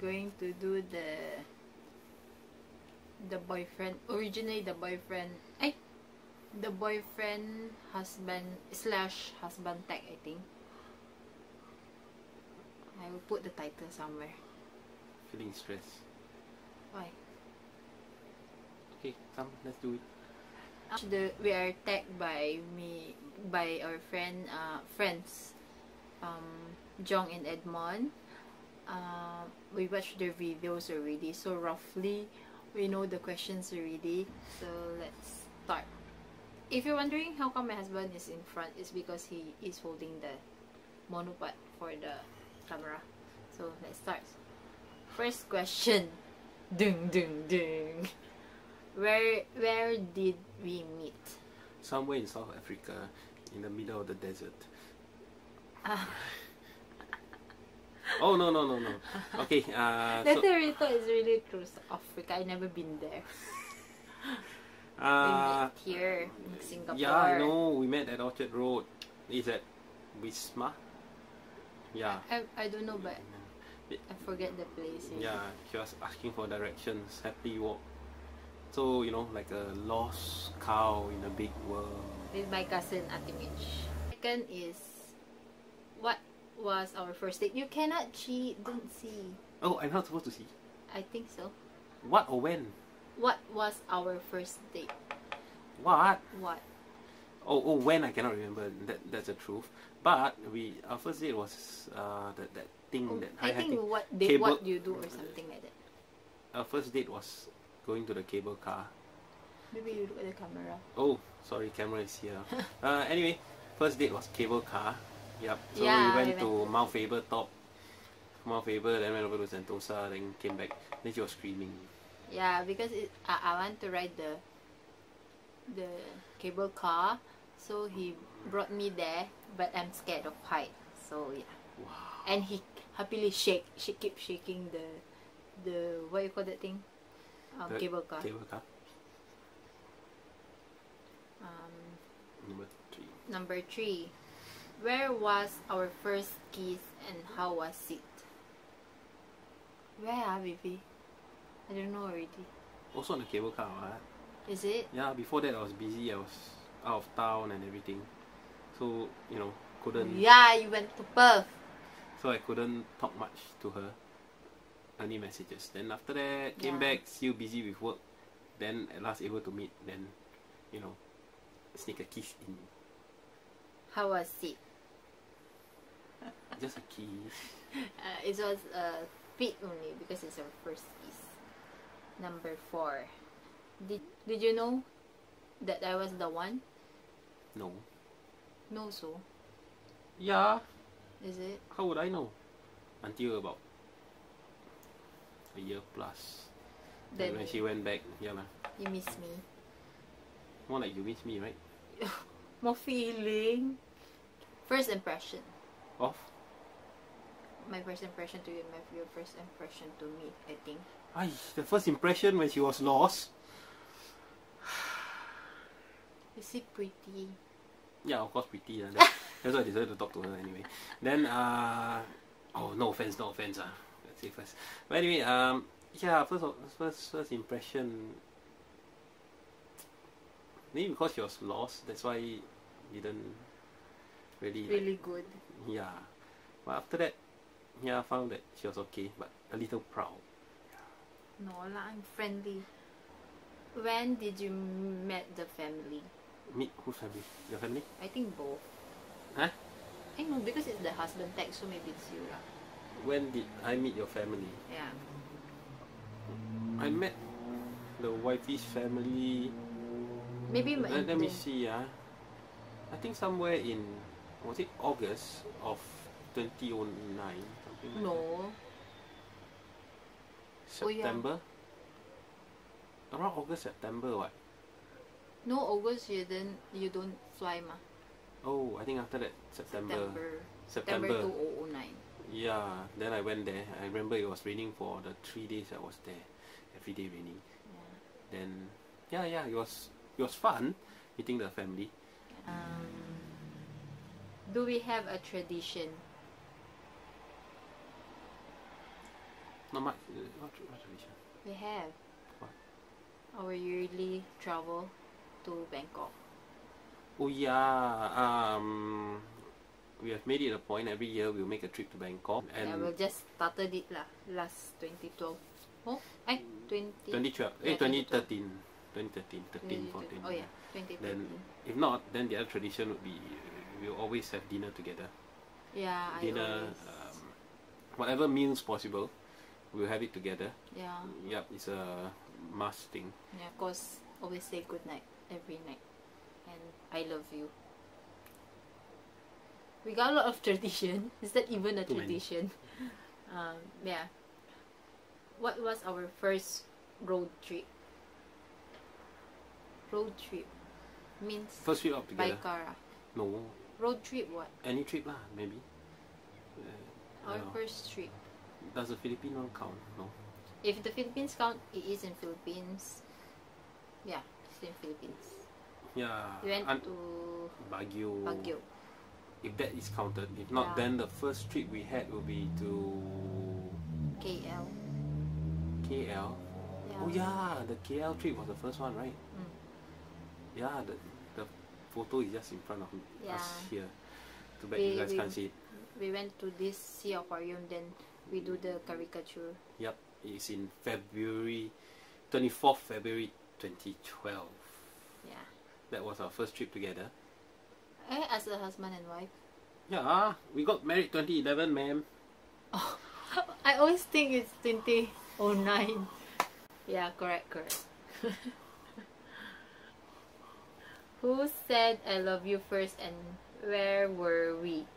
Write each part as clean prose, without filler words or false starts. going to do the boyfriend husband slash husband tag, I think. I will put the title somewhere. Feeling stressed. Why? Okay, come, let's do it. We are tagged by our friends, Jong and Edmond. We watched their videos already, so roughly we know the questions already. So let's start. If you're wondering how come my husband is in front, it's because he is holding the monopod for the camera. So let's start. First question. Ding ding ding. Where did we meet? Somewhere in South Africa, in the middle of the desert. Oh no. Okay. That Rito is really true. South Africa. I never been there. We met here in Singapore. Yeah, no, we met at Orchard Road. Is that Wisma? Yeah. I don't know, but I forget the place. Yeah, she was asking for directions. Happily walk. So, you know, like a lost cow in a big world. With my cousin Atimich. Second is, what was our first date? You cannot cheat, don't see. Oh, I'm not supposed to see? I think so. What or when? What was our first date? What? What? Oh, when I cannot remember. That's the truth. But our first date was that thing that I think what do you do or something like that. Our first date was going to the cable car. Maybe you look at the camera. Oh, sorry, camera is here. Anyway, first date was cable car. Yep. So yeah, we went to Mount Faber top. Mount Faber, then went over to Sentosa, then came back. Then she was screaming. Yeah, because I want to ride the cable car. So he brought me there, but I'm scared of height. So yeah. Wow. And he happily kept shaking the what you call that thing? Cable car. Number 3. Number 3. Where was our first kiss and how was it? Where are baby? I don't know already. Also on the cable car, right? Is it? Yeah, before that I was busy, I was out of town and everything. So, you know, couldn't... Yeah, you went to Perth. So I couldn't talk much to her. Any messages. Then after that, came back, still busy with work. Then at last able to meet. Then, you know, sneak a kiss in. How was it? Just a kiss. It was a bit only because it's our first kiss. Number 4. Did you know that I was the one? No. No, so. Yeah. Is it? How would I know? Until about a year plus. Then when she went back, yeah lah. You miss me. More like you miss me, right? More feeling. First impression. Of? My first impression to you, your first impression to me, I think. Ay, the first impression when she was lost. Is she pretty? Yeah, of course pretty. That's why I decided to talk to her anyway. Then, oh, no offense. Let's say first. But anyway, yeah, first impression. Maybe because she was lost, that's why didn't really like, good. Yeah, but after that, yeah, I found that she was okay, but a little proud. No lah, I'm friendly. When did you met the family? Meet whose family? Your family? I think both. Huh? I know because it's the husband tag, so maybe it's you lah. When did I meet your family? Yeah. I met the wifey's family. Maybe let me see. I think somewhere in, was it August of 2009? Something no. Like September. Oh, yeah. Around August, September, what? No, August you don't fly, ma. Oh, I think after that September 2009. Yeah, then I went there. I remember it was raining for the 3 days I was there. Every day raining. Yeah. Then, yeah, it was fun meeting the family. Do we have a tradition? Not much. What tradition? We have. What? Our yearly travel to Bangkok. Oh yeah. We have made it a point every year we'll make a trip to Bangkok. And yeah, we'll just started it lah last 2012. Oh, 2012. 2013. 2013, 13, 14. Oh yeah, 2013. Then, if not, then the other tradition would be we'll always have dinner together. Yeah, dinner, whatever meals possible, we'll have it together. Yeah. Yep, it's a must thing. Yeah, of course, always say good night every night, and I love you. We got a lot of tradition. Is that even a tradition? Yeah. What was our first road trip? Road trip means first trip up together. By car. No. Road trip what? Any trip lah, maybe. Our first trip. Does the Philippines not count? No. If the Philippines count, it is in Philippines. Yeah, it's in Philippines. Yeah. We went to Baguio. Baguio. If that is counted, if not, then the first trip we had will be to KL. KL. Yeah. Oh yeah, the KL trip was the first one, right? Mm. Yeah, the photo is just in front of us here. Too bad you guys can't see it. We went to this Sea Aquarium, then we do the caricature. Yep, it's in February, 24th February 2012. Yeah. That was our first trip together. Eh, as a husband and wife? Yeah, we got married 2011, ma'am. Oh, I always think it's 2009. Yeah, correct, correct. Who said I love you first and where were we?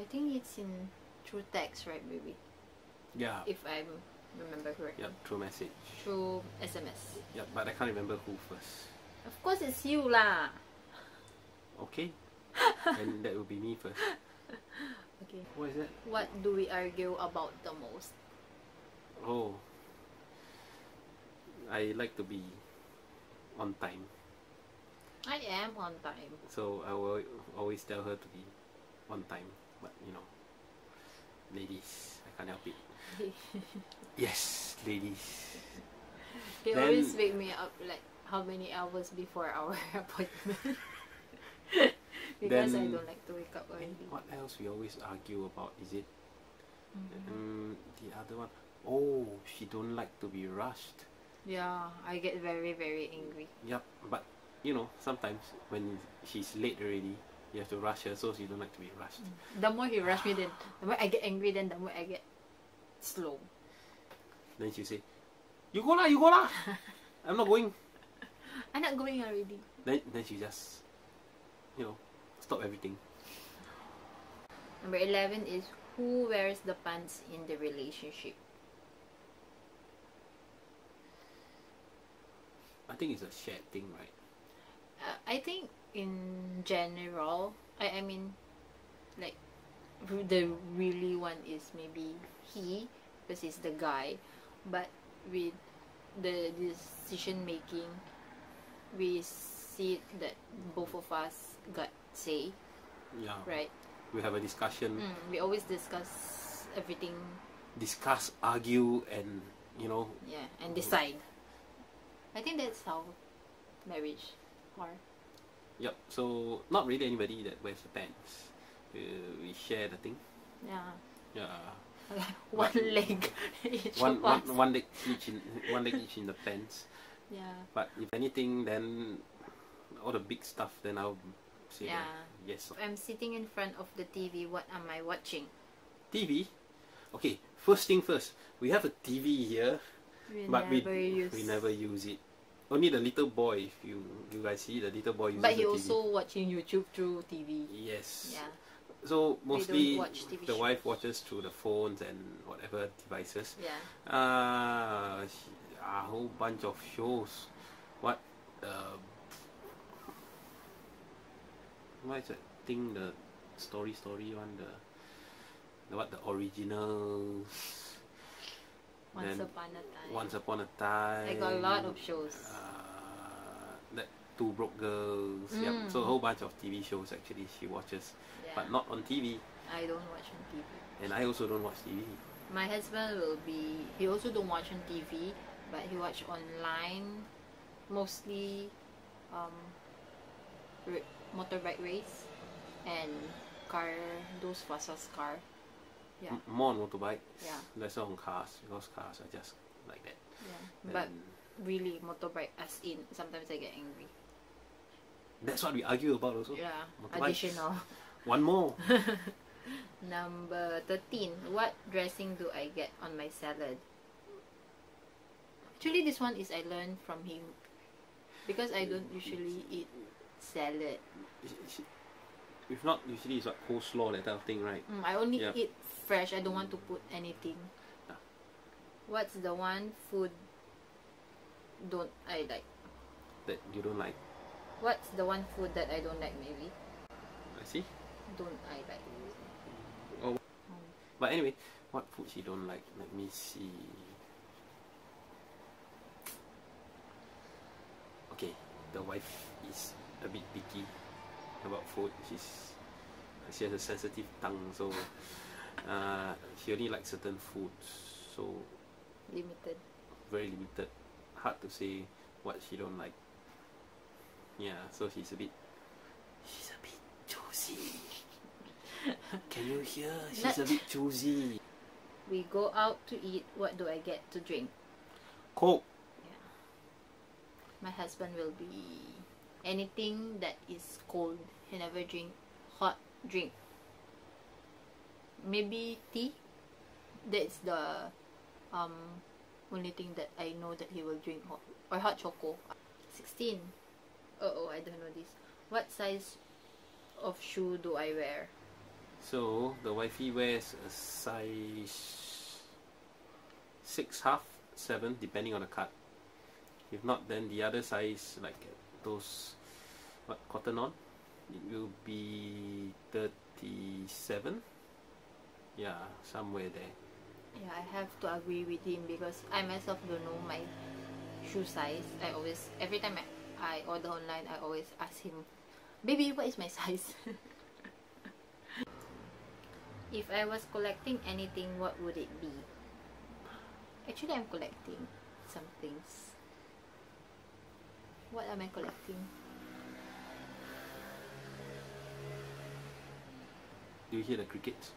I think it's in through text, right, baby? Yeah. If I remember correctly. Yep, through message. Through SMS. Yep, but I can't remember who first. Of course it's you lah. Okay. And that will be me first. Okay. What is that? What do we argue about the most? Oh. I like to be on time. I am on time. So I will always tell her to be on time. But you know, ladies, I can't help it. Yes, ladies. They then always wake me up like how many hours before our appointment. Because then, I don't like to wake up early. What else we always argue about, is it? Mm-hmm. The other one. Oh, she don't like to be rushed. Yeah, I get very, very angry. Yep, but you know, sometimes when she's late already, you have to rush her, so she don't like to be rushed. Mm. The more you rush me, then the more I get angry, then the more I get slow. Then she say, "You go lah, you go lah." I'm not going. I'm not going already. Then she just, you know, stop everything. Number 11 is who wears the pants in the relationship. I think it's a shared thing, right? I think in general, I mean, like, the really one is maybe he, because he's the guy, but with the decision making, we see that both of us got say. Yeah. Right? We have a discussion. We always discuss everything. Discuss, argue, and, you know. Yeah, and decide. I think that's how marriage are. Yep, so not really anybody that wears the pants. We share the thing. Yeah. Yeah. One leg each. One leg each in the pants. Yeah. But if anything, then all the big stuff, then I'll say yes. If I'm sitting in front of the TV, what am I watching? TV? Okay, first thing first, we have a TV here. But we never use it. Only the little boy, if you guys see, the little boy uses the TV. But he also watching YouTube through TV. Yes. Yeah. So mostly the wife watches through the phones and whatever devices. Yeah. A whole bunch of shows. What? What is that thing? The story one. The what? The Originals. Once Upon a Time. I got a lot of shows. That Two Broke Girls. Mm. Yep. So a whole bunch of TV shows actually she watches, yeah. But not on TV. I don't watch on TV. And I also don't watch TV. My husband will be, he also don't watch on TV, but he watch online, mostly motorbike race and car, those fossils car. Yeah. More on motorbike. Yeah. Lesser on cars, because cars are just like that. Yeah. But really motorbike, as in sometimes I get angry. That's what we argue about also. Yeah. Motorbikes. Additional. One more. Number 13. What dressing do I get on my salad? Actually, this one is I learned from him, because I don't usually eat salad. If not, usually it's like coleslaw, that type of thing, right? I only eat fresh. I don't want to put anything. Nah. What's the one food don't I like? That you don't like? What's the one food that I don't like, maybe? I see. Don't I like? Oh. But anyway, what food she don't like? Let me see. Okay, the wife is a bit picky about food. She has a sensitive tongue, so she only likes certain foods. So limited. Very limited. Hard to say what she don't like. Yeah, so she's a bit choosy. Can you hear? She's a bit choosy. We go out to eat. What do I get to drink? Coke. Yeah. My husband will be anything that is cold. He never drink hot drink. Maybe tea. That's the only thing that I know that he will drink hot, or hot choco. 16. Oh, I don't know this. What size of shoe do I wear? So the wifey wears a size 6, half, 7, depending on the cut. If not, then the other size, like those what cotton on, it will be 37. Yeah, somewhere there. Yeah, I have to agree with him, because I myself don't know my shoe size. I always, every time I order online, I always ask him, baby, what is my size? If I was collecting anything, what would it be? Actually, I'm collecting some things. What am I collecting? Do you hear the crickets?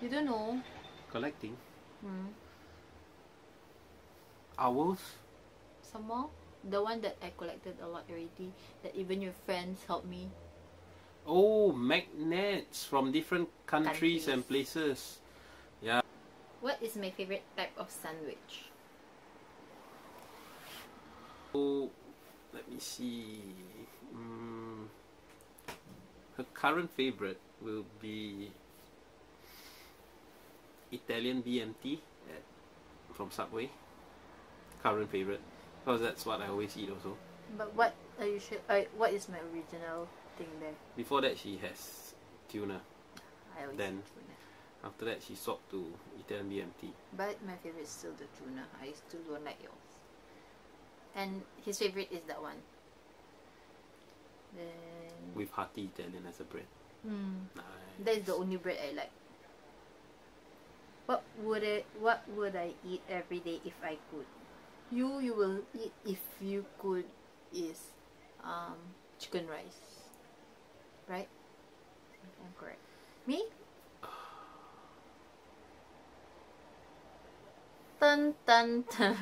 You don't know. Collecting? Owls? Some more? The one that I collected a lot already, that even your friends helped me. Oh, magnets from different countries and places. Yeah. What is my favorite type of sandwich? Oh, let me see. Her current favorite will be Italian BMT from Subway. Current favorite. Because that's what I always eat also. But what are you sure? What is my original thing there? Before that, she has tuna. I always eat tuna. After that, she swapped to Italian BMT. But my favorite is still the tuna. I still don't like yours. And his favorite is that one. Then with hearty Italian as a bread. Nice. That is the only bread I like. What would I eat every day if I could? You will eat if you could is chicken rice, right? I think I'm correct. Me? Dun dun dun.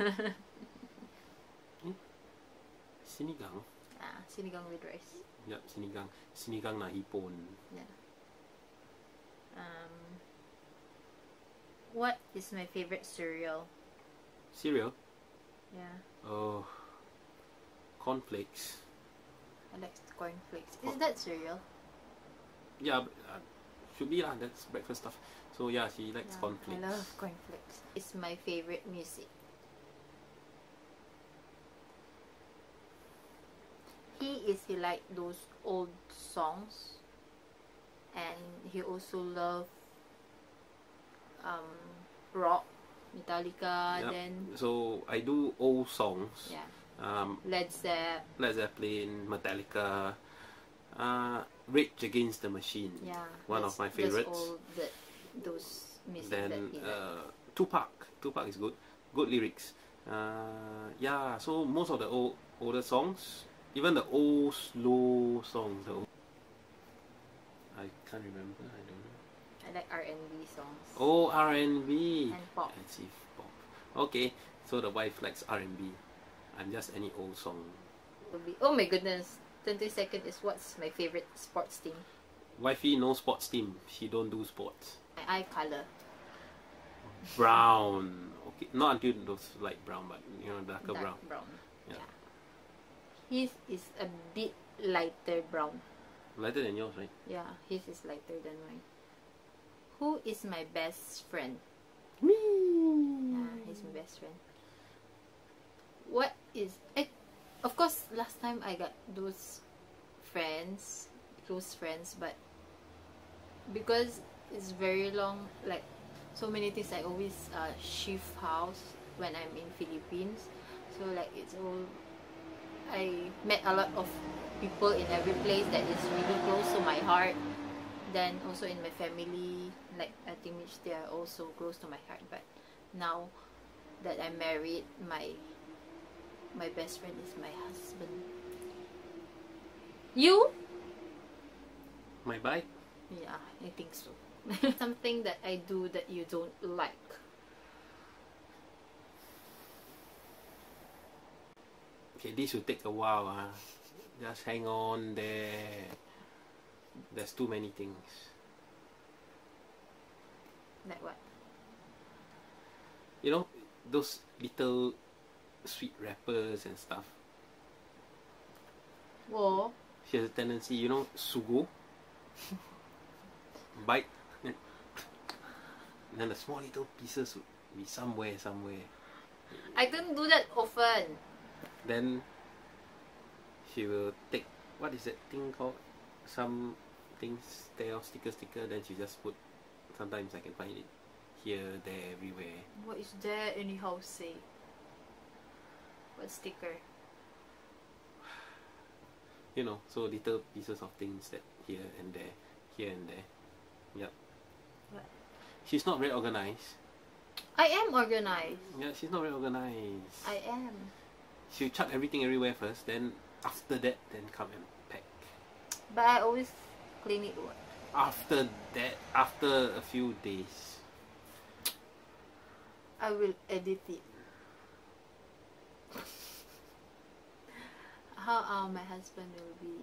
Sinigang. Ah, sinigang with rice. Yep, sinigang. Sinigang na hipon. Yeah. What is my favorite cereal? Cereal? Yeah. Oh, cornflakes. I like cornflakes. Is that cereal? Yeah, should be lah. That's breakfast stuff. So yeah, she likes cornflakes. I love cornflakes. It's my favorite music. He likes those old songs, and he also loves rock. Metallica, yep. Then so I do old songs. Yeah. Led Zeppelin, Metallica, Rage Against the Machine. Yeah, one of my favorites. All that, those music then that he Tupac is good. Good lyrics. Yeah, so most of the older songs, even the old slow songs. I can't remember. I don't know. I like R&B songs. Oh, R&B and pop. Let's see, pop. Okay, so the wife likes R&B. I'm just any old song. Oh my goodness, 22nd is what's my favorite sports team. Wifey no sports team. She don't do sports. My eye color. Brown. Okay, not until those light brown, but you know, darker brown. Yeah. His is a bit lighter brown. Lighter than yours, right? Yeah, his is lighter than mine. Who is my best friend? Me. Yeah, he's my best friend. What is? Of course, last time I got those friends, close friends, but because it's very long, like so many things, I always shift house when I'm in Philippines. So like it's all, I met a lot of people in every place that is really close to my heart. Then also in my family, like Atimich, they are also close to my heart. But now that I'm married, my best friend is my husband. You? My bike? Yeah, I think so. Something that I do that you don't like. Okay, this will take a while. Just hang on there. There's too many things. Like what? You know, those little sweet wrappers and stuff. Whoa. She has a tendency, you know, sugo. Bite. And then the small little pieces would be somewhere. I don't do that often. Then she will take, what is that thing called? Some things, sticker, then she just put. Sometimes I can find it here, there, everywhere. What is there anyhow say? What sticker? You know, so little pieces of things that here and there. Yep. What? She's not very organized. I am organized. Yeah, she's not very organized. I am. She'll chuck everything everywhere first, then after that, then come and pack. But I always clean it up. After that, after a few days. I will edit it. How my husband will be.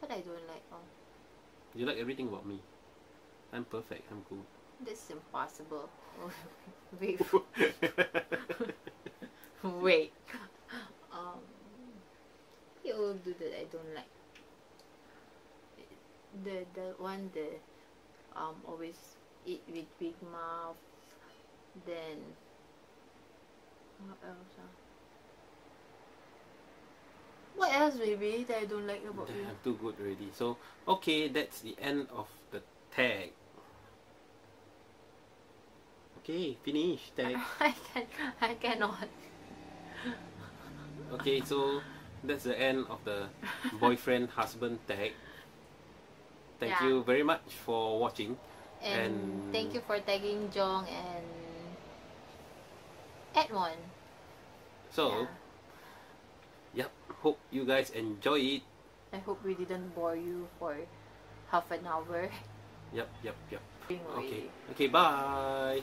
But I don't like all. You like everything about me. I'm perfect, I'm cool. That's impossible. Wait. Wait. You all do that I don't like. The one that always eat with big mouth. Then what else? What else, baby, that I don't like about you? I'm too good already. So okay, that's the end of the tag. Okay, finish tag. I cannot. Okay, so that's the end of the boyfriend husband tag. Thank you very much for watching. And thank you for tagging Jong and Edmond. So, yep, hope you guys enjoy it. I hope we didn't bore you for half an hour. Yep. Okay, bye.